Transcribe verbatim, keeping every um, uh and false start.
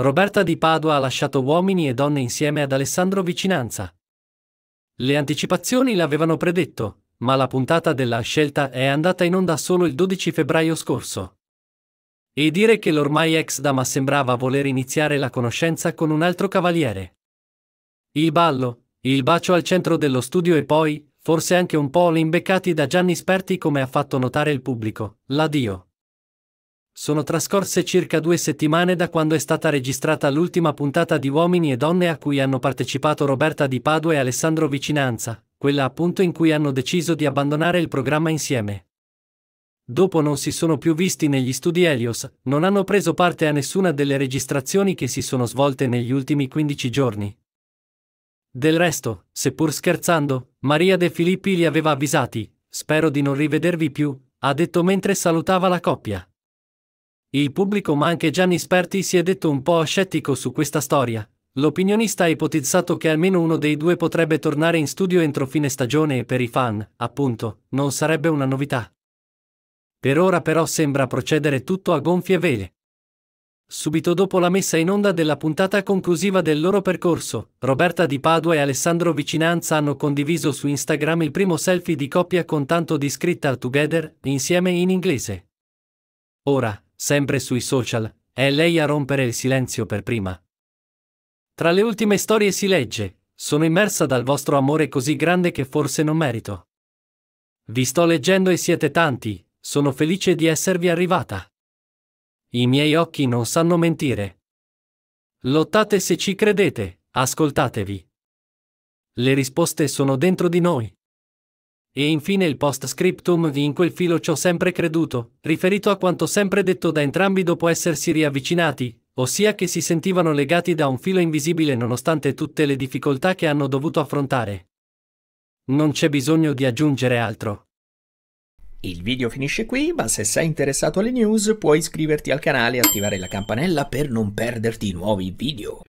Roberta di Padua ha lasciato Uomini e Donne insieme ad Alessandro Vicinanza. Le anticipazioni l'avevano predetto, ma la puntata della scelta è andata in onda solo il dodici febbraio scorso. E dire che l'ormai ex dama sembrava voler iniziare la conoscenza con un altro cavaliere. Il ballo, il bacio al centro dello studio e poi, forse anche un po' l'imbeccati da Gianni Sperti, come ha fatto notare il pubblico, l'addio. Sono trascorse circa due settimane da quando è stata registrata l'ultima puntata di Uomini e Donne a cui hanno partecipato Roberta di Padua e Alessandro Vicinanza, quella appunto in cui hanno deciso di abbandonare il programma insieme. Dopo non si sono più visti negli studi Helios, non hanno preso parte a nessuna delle registrazioni che si sono svolte negli ultimi quindici giorni. Del resto, seppur scherzando, Maria De Filippi li aveva avvisati: "Spero di non rivedervi più", ha detto mentre salutava la coppia. Il pubblico, ma anche Gianni Sperti, si è detto un po' scettico su questa storia. L'opinionista ha ipotizzato che almeno uno dei due potrebbe tornare in studio entro fine stagione e per i fan, appunto, non sarebbe una novità. Per ora però sembra procedere tutto a gonfie vele. Subito dopo la messa in onda della puntata conclusiva del loro percorso, Roberta di Padua e Alessandro Vicinanza hanno condiviso su Instagram il primo selfie di coppia con tanto di scritta "Together", insieme in inglese. Ora, sempre sui social, è lei a rompere il silenzio per prima. Tra le ultime storie si legge: "Sono immersa dal vostro amore così grande che forse non merito. Vi sto leggendo e siete tanti, sono felice di esservi arrivata. I miei occhi non sanno mentire. Lottate se ci credete, ascoltatevi. Le risposte sono dentro di noi". E infine il post-scriptum di "In quel filo ci ho sempre creduto", riferito a quanto sempre detto da entrambi dopo essersi riavvicinati, ossia che si sentivano legati da un filo invisibile nonostante tutte le difficoltà che hanno dovuto affrontare. Non c'è bisogno di aggiungere altro. Il video finisce qui, ma se sei interessato alle news puoi iscriverti al canale e attivare la campanella per non perderti nuovi video.